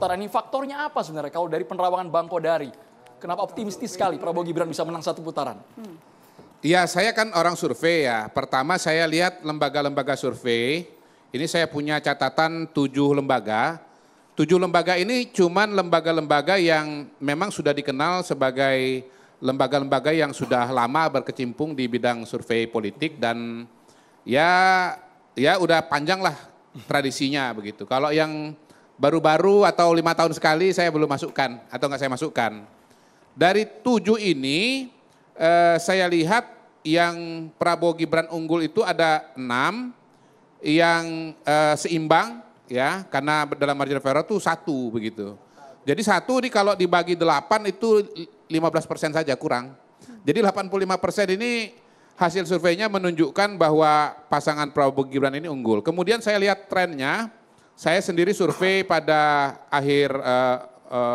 Utara ini faktornya apa sebenarnya kalau dari penerawangan Bang Kodari? Kenapa optimistis sekali Prabowo Gibran bisa menang satu putaran? Ya, saya kan orang survei ya. Pertama saya lihat lembaga-lembaga survei. Ini saya punya catatan 7 lembaga. 7 lembaga ini cuman lembaga-lembaga yang memang sudah dikenal sebagai lembaga-lembaga yang sudah lama berkecimpung di bidang survei politik dan ya udah panjang lah tradisinya begitu. Kalau yang baru-baru atau 5 tahun sekali saya belum masukkan atau nggak saya masukkan. Dari 7 ini saya lihat yang Prabowo Gibran unggul itu ada 6 yang seimbang ya, karena dalam margin of error itu 1 begitu. Jadi 1 ini kalau dibagi 8 itu 15% saja kurang. Jadi 85% ini hasil surveinya menunjukkan bahwa pasangan Prabowo Gibran ini unggul. Kemudian saya lihat trennya, saya sendiri survei pada akhir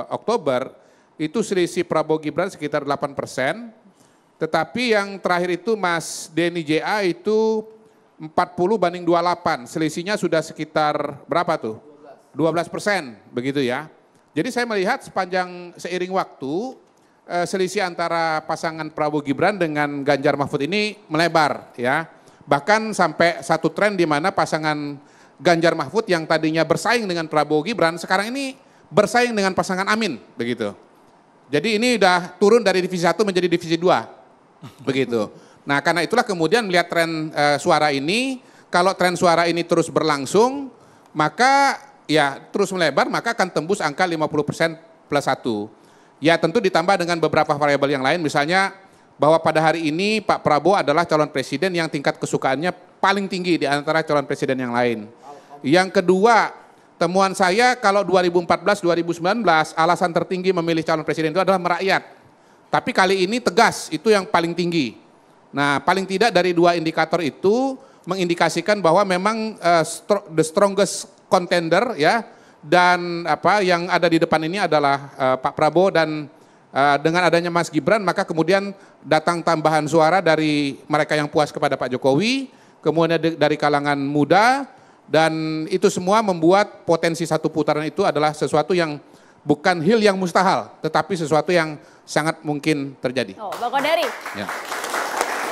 Oktober itu selisih Prabowo Gibran sekitar 8%. Tetapi yang terakhir itu Mas Denny JA itu 40-28, selisihnya sudah sekitar berapa tuh? 12% begitu ya. Jadi saya melihat sepanjang seiring waktu selisih antara pasangan Prabowo Gibran dengan Ganjar Mahfud ini melebar ya. Bahkan sampai satu tren di mana pasangan Ganjar Mahfud yang tadinya bersaing dengan Prabowo Gibran sekarang ini bersaing dengan pasangan Amin begitu. Jadi ini udah turun dari divisi 1 menjadi divisi 2. Begitu. Nah, karena itulah kemudian melihat tren suara ini, kalau tren suara ini terus berlangsung, maka ya terus melebar, maka akan tembus angka 50% plus 1. Ya tentu ditambah dengan beberapa variabel yang lain, misalnya bahwa pada hari ini Pak Prabowo adalah calon presiden yang tingkat kesukaannya paling tinggi di antara calon presiden yang lain. Yang kedua, temuan saya kalau 2014-2019 alasan tertinggi memilih calon presiden itu adalah merakyat. Tapi kali ini tegas, itu yang paling tinggi. Nah, paling tidak dari 2 indikator itu mengindikasikan bahwa memang the strongest contender ya, dan apa yang ada di depan ini adalah Pak Prabowo dan dengan adanya Mas Gibran, maka kemudian datang tambahan suara dari mereka yang puas kepada Pak Jokowi, kemudian dari kalangan muda, dan itu semua membuat potensi satu putaran itu adalah sesuatu yang bukan hal yang mustahil, tetapi sesuatu yang sangat mungkin terjadi. Oh, Bang Kodari. Ya.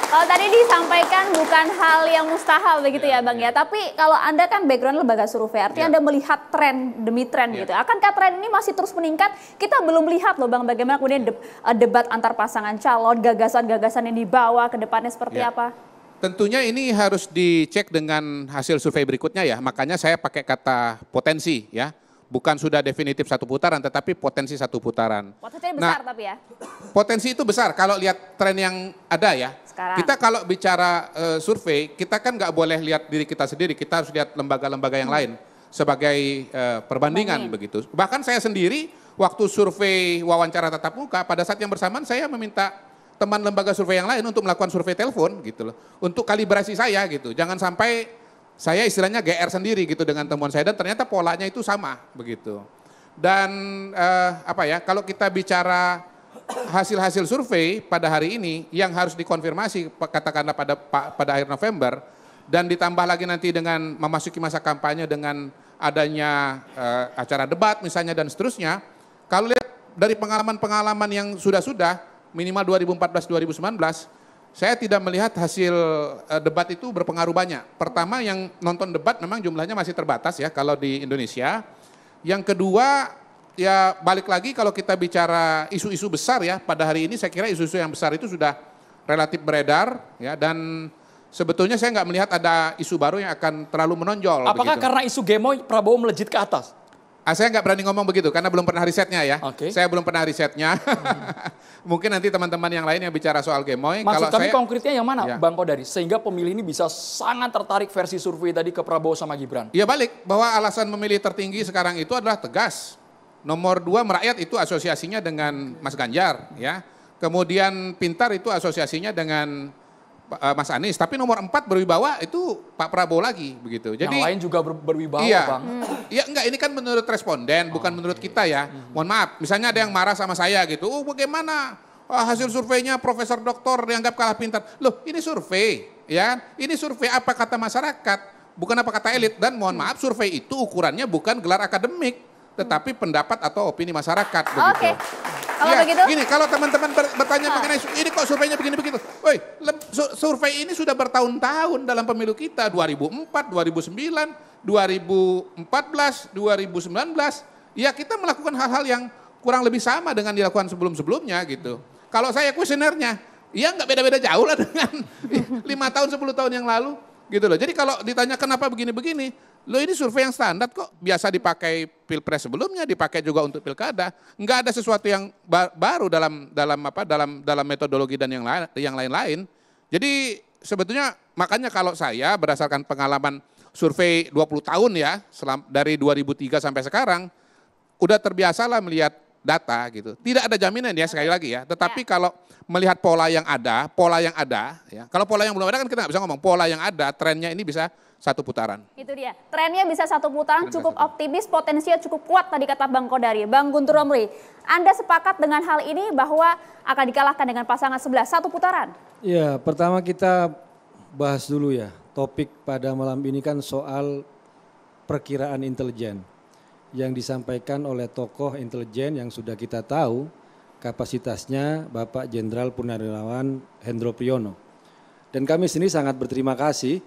Kalau tadi disampaikan bukan hal yang mustahil begitu ya, Bang ya. Tapi kalau Anda kan background lembaga survei, artinya Anda melihat tren demi tren gitu. Akankah tren ini masih terus meningkat? Kita belum lihat loh Bang bagaimana kemudian debat antar pasangan calon, gagasan-gagasan yang dibawa ke depannya seperti apa? Tentunya ini harus dicek dengan hasil survei berikutnya ya. Makanya saya pakai kata potensi ya. Bukan sudah definitif satu putaran, tetapi potensi satu putaran. Potensinya besar tapi ya? Potensi itu besar kalau lihat tren yang ada ya. Sekarang. Kita kalau bicara survei, kita kan nggak boleh lihat diri kita sendiri, kita harus lihat lembaga-lembaga yang lain sebagai perbandingan begitu. Bahkan saya sendiri waktu survei wawancara tatap muka, pada saat yang bersamaan saya meminta teman lembaga survei yang lain untuk melakukan survei telepon gitu loh. Untuk kalibrasi saya gitu, jangan sampai... Saya istilahnya GR sendiri gitu dengan temuan saya dan ternyata polanya itu sama begitu. Dan apa ya, kalau kita bicara hasil-hasil survei pada hari ini yang harus dikonfirmasi katakanlah pada akhir November dan ditambah lagi nanti dengan memasuki masa kampanye dengan adanya acara debat misalnya dan seterusnya. Kalau lihat dari pengalaman-pengalaman yang sudah-sudah minimal 2014-2019, saya tidak melihat hasil debat itu berpengaruh banyak. Pertama yang nonton debat memang jumlahnya masih terbatas ya kalau di Indonesia. Yang kedua ya balik lagi kalau kita bicara isu-isu besar ya pada hari ini saya kira isu-isu yang besar itu sudah relatif beredar ya dan sebetulnya saya nggak melihat ada isu baru yang akan terlalu menonjol. Apakah begitu. Karena isu Gemo Prabowo melejit ke atas? Saya nggak berani ngomong begitu karena belum pernah risetnya ya. Okay. Saya belum pernah risetnya. Mungkin nanti teman-teman yang lain yang bicara soal gemoy. Maksud kami konkretnya yang mana Bang Kodari? Sehingga pemilih ini bisa sangat tertarik versi survei tadi ke Prabowo sama Gibran. Ya balik, bahwa alasan memilih tertinggi sekarang itu adalah tegas. Nomor 2 merakyat itu asosiasinya dengan Mas Ganjar ya. Kemudian pintar itu asosiasinya dengan Mas Anies, tapi nomor 4 berwibawa itu Pak Prabowo lagi begitu. Jadi yang lain juga berwibawa, iya, Bang. Iya, enggak, ini kan menurut responden, bukan menurut kita ya. Mohon maaf, misalnya ada yang marah sama saya gitu. Oh, bagaimana? Oh, hasil surveinya Profesor Doktor dianggap kalah pintar. Loh, ini survei, ya. Ini survei apa kata masyarakat, bukan apa kata elit dan mohon maaf, survei itu ukurannya bukan gelar akademik, tetapi pendapat atau opini masyarakat. Oke. Kalau begitu? Gini, kalau teman-teman bertanya mengenai ini kok surveinya begini-begitu. Woi, survei ini sudah bertahun-tahun dalam pemilu kita, 2004, 2009, 2014, 2019. Ya kita melakukan hal-hal yang kurang lebih sama dengan dilakukan sebelum-sebelumnya gitu. Kalau saya kuesionernya, ya nggak beda-beda jauh lah dengan 5 tahun, 10 tahun yang lalu gitu loh. Jadi kalau ditanya kenapa begini-begini, loh ini survei yang standar kok, biasa dipakai pilpres sebelumnya, dipakai juga untuk pilkada. Enggak ada sesuatu yang baru dalam metodologi dan yang lain-lain. Jadi sebetulnya makanya kalau saya berdasarkan pengalaman survei 20 tahun ya, dari 2003 sampai sekarang, udah terbiasalah melihat data gitu. Tidak ada jaminan ya sekali lagi ya, tetapi kalau melihat pola yang ada ya. Kalau pola yang belum ada kan kita nggak bisa ngomong, pola yang ada, trennya ini bisa satu putaran. Itu dia, trennya bisa satu putaran, cukup optimis, potensinya cukup kuat tadi kata Bang Kodari. Bang Guntur Romli, Anda sepakat dengan hal ini bahwa akan dikalahkan dengan pasangan sebelah satu putaran? Ya, pertama kita bahas dulu ya, topik pada malam ini kan soal perkiraan intelijen yang disampaikan oleh tokoh intelijen yang sudah kita tahu kapasitasnya, Bapak Jenderal Purnawirawan Hendro Priyono. Dan kami sini sangat berterima kasih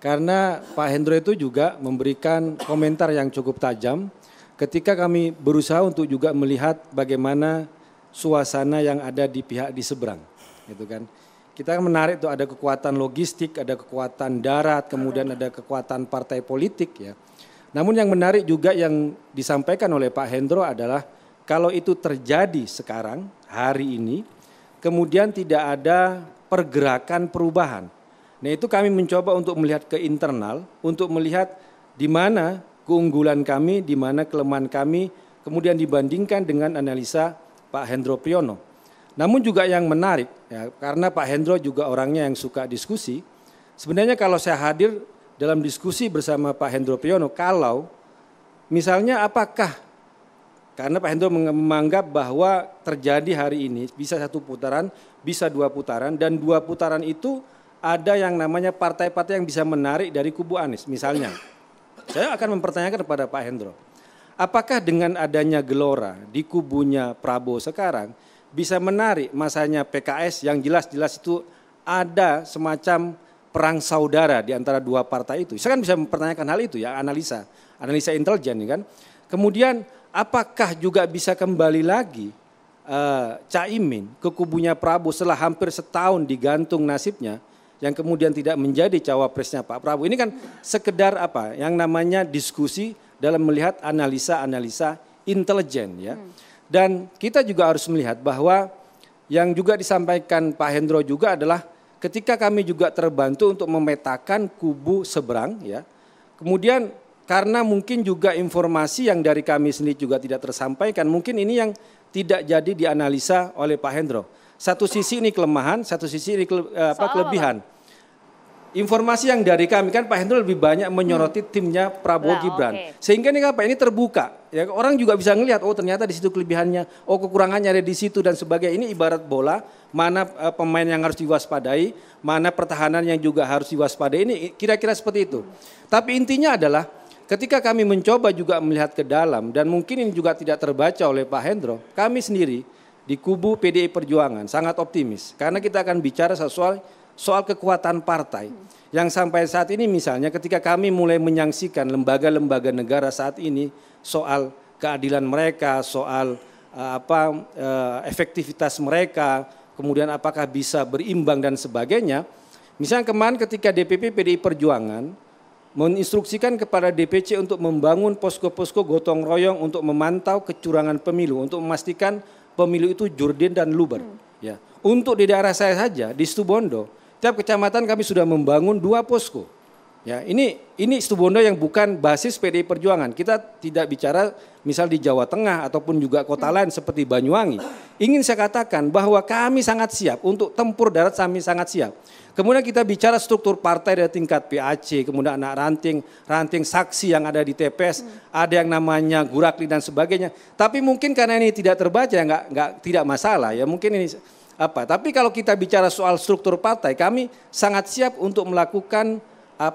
karena Pak Hendro itu juga memberikan komentar yang cukup tajam ketika kami berusaha untuk juga melihat bagaimana suasana yang ada di pihak di seberang, gitu kan. Kita menarik tuh ada kekuatan logistik, ada kekuatan darat, kemudian ada kekuatan partai politik ya. Namun yang menarik juga yang disampaikan oleh Pak Hendro adalah kalau itu terjadi sekarang hari ini, kemudian tidak ada pergerakan perubahan. Nah itu kami mencoba untuk melihat ke internal, untuk melihat di mana keunggulan kami, di mana kelemahan kami, kemudian dibandingkan dengan analisa Pak Hendro Priyono. Namun juga yang menarik, ya, karena Pak Hendro juga orangnya yang suka diskusi, sebenarnya kalau saya hadir dalam diskusi bersama Pak Hendro Priyono, kalau misalnya apakah, karena Pak Hendro menganggap bahwa terjadi hari ini bisa satu putaran, bisa dua putaran, dan dua putaran itu ada yang namanya partai-partai yang bisa menarik dari kubu Anies misalnya. Saya akan mempertanyakan kepada Pak Hendro, apakah dengan adanya gelora di kubunya Prabowo sekarang bisa menarik masanya PKS yang jelas-jelas itu ada semacam perang saudara di antara dua partai itu. Saya kan bisa mempertanyakan hal itu ya, analisa intelijen kan. Kemudian apakah juga bisa kembali lagi Caimin ke kubunya Prabowo setelah hampir setahun digantung nasibnya, yang kemudian tidak menjadi cawapresnya Pak Prabowo. Ini kan sekedar apa yang namanya diskusi dalam melihat analisa-analisa intelijen ya. Dan kita juga harus melihat bahwa yang juga disampaikan Pak Hendro juga adalah ketika kami juga terbantu untuk memetakan kubu seberang ya. Kemudian karena mungkin juga informasi yang dari kami sendiri juga tidak tersampaikan, mungkin ini yang tidak jadi dianalisa oleh Pak Hendro. Satu sisi ini kelemahan, satu sisi ini kelebihan. Informasi yang dari kami kan Pak Hendro lebih banyak menyoroti timnya Prabowo Gibran. Sehingga ini apa? Ini terbuka. Ya, orang juga bisa ngelihat, oh ternyata di situ kelebihannya, oh kekurangannya ada di situ dan sebagainya. Ini ibarat bola, mana pemain yang harus diwaspadai, mana pertahanan yang juga harus diwaspadai. Ini kira-kira seperti itu. Tapi intinya adalah ketika kami mencoba juga melihat ke dalam dan mungkin ini juga tidak terbaca oleh Pak Hendro, kami sendiri di kubu PDI Perjuangan sangat optimis karena kita akan bicara soal kekuatan partai yang sampai saat ini misalnya ketika kami mulai menyaksikan lembaga-lembaga negara saat ini soal keadilan mereka, soal efektivitas mereka, kemudian apakah bisa berimbang dan sebagainya. Misalnya kemarin ketika DPP PDI Perjuangan menginstruksikan kepada DPC untuk membangun posko-posko gotong royong untuk memantau kecurangan pemilu, untuk memastikan pemilu itu jurdin dan luber. Ya. Untuk di daerah saya saja, di Situbondo, tiap kecamatan kami sudah membangun 2 posko. Ya, ini Situbondo yang bukan basis PDI Perjuangan. Kita tidak bicara misal di Jawa Tengah ataupun juga kota lain seperti Banyuwangi. Ingin saya katakan bahwa kami sangat siap untuk tempur darat, kami sangat siap. Kemudian kita bicara struktur partai dari tingkat PAC, kemudian anak ranting saksi yang ada di TPS, ada yang namanya gurakli dan sebagainya. Tapi mungkin karena ini tidak terbaca, tidak masalah ya. Mungkin ini apa? Tapi kalau kita bicara soal struktur partai, kami sangat siap untuk melakukan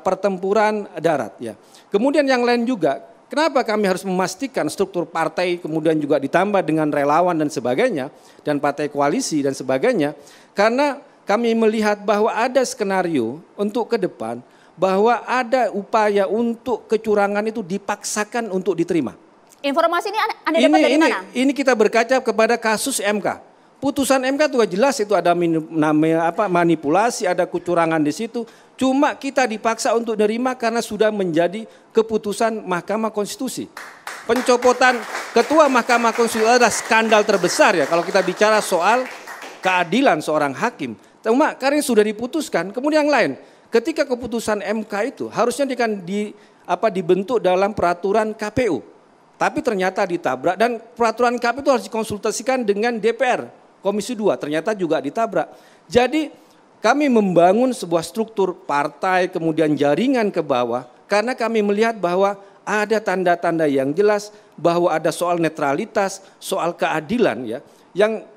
pertempuran darat ya. Kemudian yang lain juga Kenapa kami harus memastikan struktur partai kemudian juga ditambah dengan relawan dan sebagainya, dan partai koalisi dan sebagainya? Karena kami melihat bahwa ada skenario untuk ke depan bahwa ada upaya untuk kecurangan itu dipaksakan untuk diterima. Informasi ini Anda dapat dari mana? Ini kita berkaca kepada kasus MK. Putusan MK itu jelas itu ada manipulasi, ada kecurangan di situ. Cuma kita dipaksa untuk nerima karena sudah menjadi keputusan Mahkamah Konstitusi. Pencopotan Ketua Mahkamah Konstitusi adalah skandal terbesar ya kalau kita bicara soal keadilan seorang hakim. Cuma karena sudah diputuskan, kemudian yang lain. Ketika keputusan MK itu harusnya dibentuk dalam peraturan KPU. Tapi ternyata ditabrak dan peraturan KPU itu harus dikonsultasikan dengan DPR. Komisi 2 ternyata juga ditabrak. Jadi kami membangun sebuah struktur partai kemudian jaringan ke bawah karena kami melihat bahwa ada tanda-tanda yang jelas bahwa ada soal netralitas, soal keadilan ya. Yang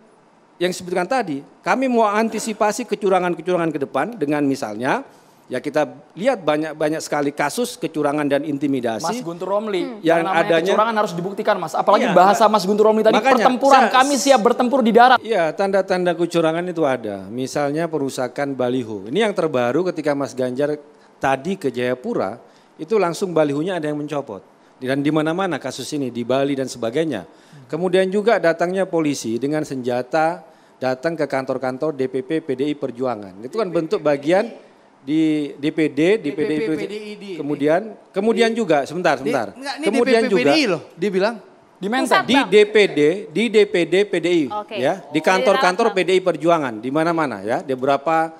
disebutkan tadi, kami mau antisipasi kecurangan-kecurangan ke depan dengan misalnya ya kita lihat banyak sekali kasus kecurangan dan intimidasi. Mas Guntur Romli, yang adanya kecurangan harus dibuktikan, Mas. Apalagi iya, bahasa Mas Guntur Romli tadi, makanya, pertempuran, kami siap bertempur di darat. Iya, tanda-tanda kecurangan itu ada. Misalnya perusakan baliho. Ini yang terbaru ketika Mas Ganjar tadi ke Jayapura, itu langsung balihonya ada yang mencopot. Dan di mana-mana kasus ini, di Bali dan sebagainya. Kemudian juga datangnya polisi dengan senjata datang ke kantor-kantor DPP PDI Perjuangan. Itu kan bentuk bagian di DPD, di PDI, kemudian juga sebentar. Kemudian juga dibilang di DPD, di DPD PDI ya, di kantor-kantor PDI Perjuangan di mana-mana ya, di beberapa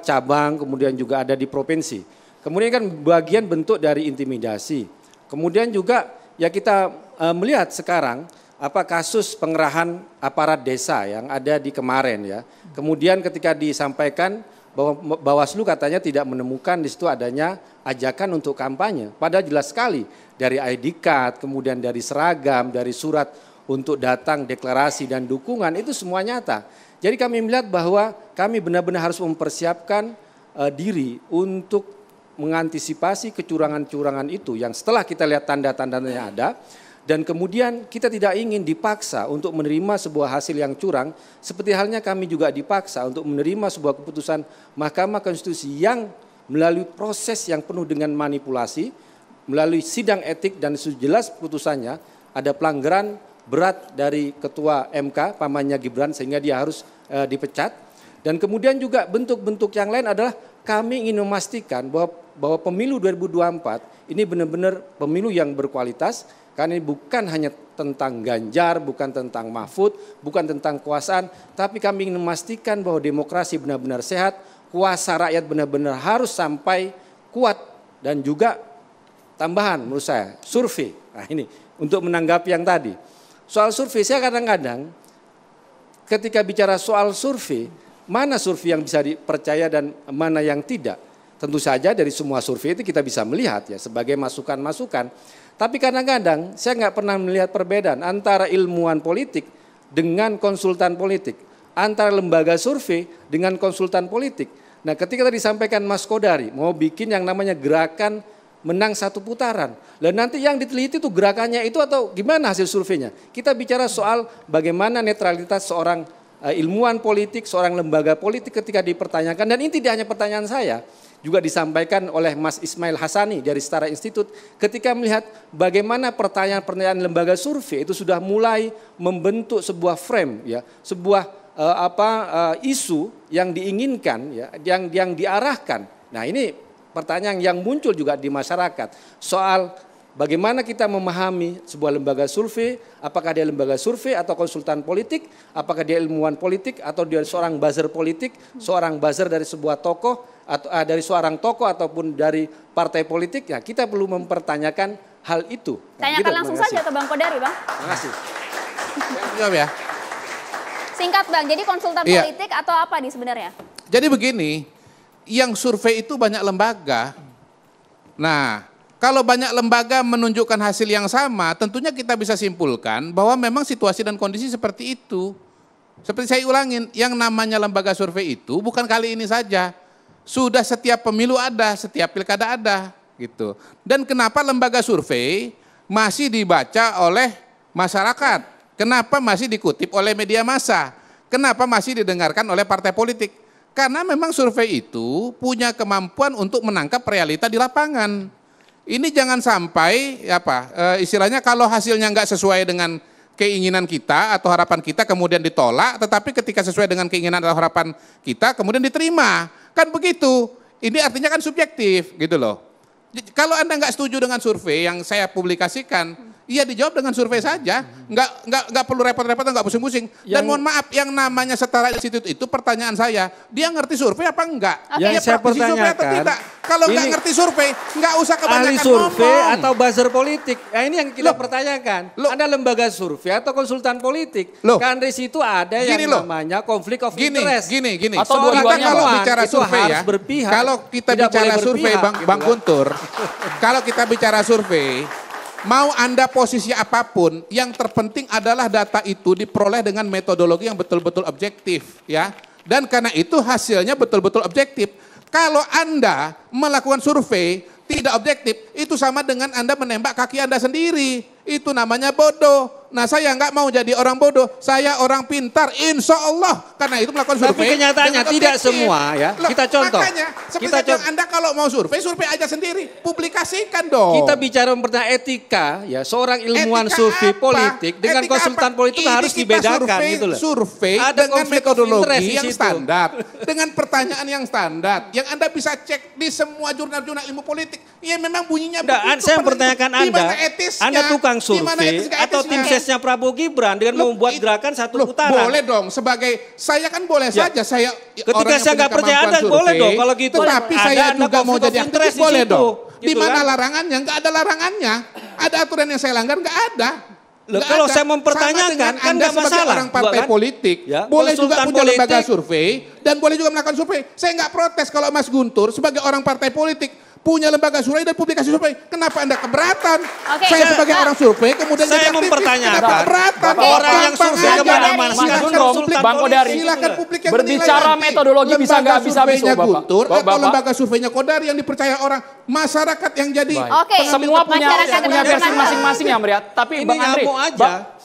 cabang, kemudian juga ada di provinsi. Kemudian kan bagian bentuk dari intimidasi. Kemudian juga ya kita melihat sekarang kasus pengerahan aparat desa yang ada di kemarin ya. Kemudian ketika disampaikan bahwa Bawaslu katanya tidak menemukan di situ adanya ajakan untuk kampanye. Padahal jelas sekali dari ID card, kemudian dari seragam, dari surat untuk datang deklarasi dan dukungan itu semua nyata. Jadi kami melihat bahwa kami benar-benar harus mempersiapkan diri untuk mengantisipasi kecurangan-curangan itu yang setelah kita lihat tanda-tandanya ada. Dan kemudian kita tidak ingin dipaksa untuk menerima sebuah hasil yang curang, seperti halnya kami juga dipaksa untuk menerima sebuah keputusan Mahkamah Konstitusi yang melalui proses yang penuh dengan manipulasi, melalui sidang etik dan sejelas putusannya ada pelanggaran berat dari Ketua MK, pamannya Gibran, sehingga dia harus dipecat. Dan kemudian juga bentuk-bentuk yang lain adalah kami ingin memastikan bahwa pemilu 2024 ini benar-benar pemilu yang berkualitas. Karena ini bukan hanya tentang Ganjar, bukan tentang Mahfud, bukan tentang kekuasaan, tapi kami ingin memastikan bahwa demokrasi benar-benar sehat, kuasa rakyat benar-benar harus sampai kuat, dan juga tambahan menurut saya, survei. Nah ini untuk menanggapi yang tadi. Soal survei, saya kadang-kadang ketika bicara soal survei, mana survei yang bisa dipercaya dan mana yang tidak. Tentu saja dari semua survei itu kita bisa melihat ya sebagai masukan-masukan. Tapi kadang-kadang saya nggak pernah melihat perbedaan antara ilmuwan politik dengan konsultan politik. Antara lembaga survei dengan konsultan politik. Nah ketika tadi disampaikan Mas Kodari mau bikin yang namanya gerakan menang satu putaran. Dan nanti yang diteliti itu gerakannya itu atau gimana hasil surveinya. Kita bicara soal bagaimana netralitas seorang ilmuwan politik, seorang lembaga politik ketika dipertanyakan. Dan ini tidak hanya pertanyaan saya. Juga disampaikan oleh Mas Ismail Hasani dari Setara Institute ketika melihat bagaimana pertanyaan-pertanyaan lembaga survei itu sudah mulai membentuk sebuah frame ya, sebuah isu yang diinginkan ya, yang diarahkan. Nah, ini pertanyaan yang muncul juga di masyarakat soal bagaimana kita memahami sebuah lembaga survei, apakah dia lembaga survei atau konsultan politik, apakah dia ilmuwan politik atau dia seorang buzzer politik, seorang buzzer dari sebuah tokoh, atau dari seorang tokoh ataupun dari partai politik, ya kita perlu mempertanyakan hal itu. Tanyakan gitu, langsung saja ke Bang Kodari, Bang. Terima kasih. Jawab ya. Singkat Bang, jadi konsultan politik atau apa nih sebenarnya? Jadi begini, yang survei itu banyak lembaga, nah kalau banyak lembaga menunjukkan hasil yang sama, tentunya kita bisa simpulkan bahwa memang situasi dan kondisi seperti itu. Seperti saya ulangin, yang namanya lembaga survei itu bukan kali ini saja. Sudah setiap pemilu ada, setiap pilkada ada. gitu. Dan kenapa lembaga survei masih dibaca oleh masyarakat? Kenapa masih dikutip oleh media massa? Kenapa masih didengarkan oleh partai politik? Karena memang survei itu punya kemampuan untuk menangkap realita di lapangan. Ini jangan sampai istilahnya kalau hasilnya nggak sesuai dengan keinginan kita atau harapan kita kemudian ditolak, tetapi ketika sesuai dengan keinginan atau harapan kita kemudian diterima, kan begitu. Ini artinya kan subjektif gitu loh. Kalau Anda nggak setuju dengan survei yang saya publikasikan, ya dijawab dengan survei saja, nggak perlu repot-repot, nggak pusing-pusing. Dan mohon maaf, yang namanya Setara Institute itu pertanyaan saya, dia ngerti survei apa enggak? Yang saya pertanyakan, kalau nggak ngerti survei, nggak usah kebanyakan ahli survei ngomong. Atau buzzer politik. Nah ini yang kita pertanyakan, Anda lembaga survei atau konsultan politik? Kan di situ ada yang namanya konflik of interest. Gini. Atau dua-duanya kalau bicara survei ya, kalau kita bicara survei Bang Guntur, kalau kita bicara survei, mau Anda posisi apapun, yang terpenting adalah data itu diperoleh dengan metodologi yang betul-betul objektif, ya. Dan karena itu hasilnya betul-betul objektif. Kalau Anda melakukan survei tidak objektif, itu sama dengan Anda menembak kaki Anda sendiri. Itu namanya bodoh. Nah saya nggak mau jadi orang bodoh, saya orang pintar, insya Allah. Karena itu melakukan survei. Tapi kenyataannya tidak semua ya. Kita contoh. Makanya kita Anda kalau mau survei, survei aja sendiri, publikasikan dong. Kita bicara tentang etika ya, seorang ilmuwan survei politik dengan konsultan politik harus dibedakan gitu loh. Survei dengan metodologi yang standar, dengan pertanyaan yang standar, yang Anda bisa cek di semua jurnal-jurnal ilmu politik. Ya memang bunyinya begitu. Saya pertanyakan Anda tukang survei atau tim sesnya Prabowo Gibran dengan membuat gerakan satu putaran. Boleh dong, sebagai saya kan boleh saja. Saya ketika saya nggak percaya Anda boleh dong kalau gitu. Tetapi saya juga mau jadi aktivis boleh dong. Di mana larangannya? Nggak ada larangannya. Ada aturan yang saya langgar nggak ada. Kalau saya mempertanyakan kan nggak masalah. Orang partai politik boleh juga punya lembaga survei dan boleh juga melakukan survei. Saya nggak protes kalau Mas Guntur sebagai orang partai politik punya lembaga survei dan publikasi survei. Kenapa Anda keberatan? Saya sebagai orang survei kemudian saya mempertanyakan. Orang yang survei kemana-mana. Bang Kodari, berbicara metodologi bisa nggak habis-habis Bapak? Atau lembaga surveinya Kodari yang dipercaya orang masyarakat yang jadi. Semua punya versi masing-masing ya melihat. Tapi Bang Andri,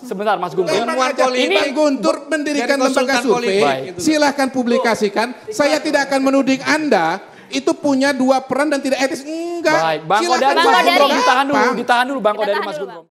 sebentar Mas Guntur. Bang Guntur mendirikan lembaga survei. Silahkan publikasikan. Saya tidak akan menuding Anda itu punya dua peran dan tidak etis. Enggak. Baik, Bang Kodari, ditahan dulu Bang Kodari Mas Gundrom.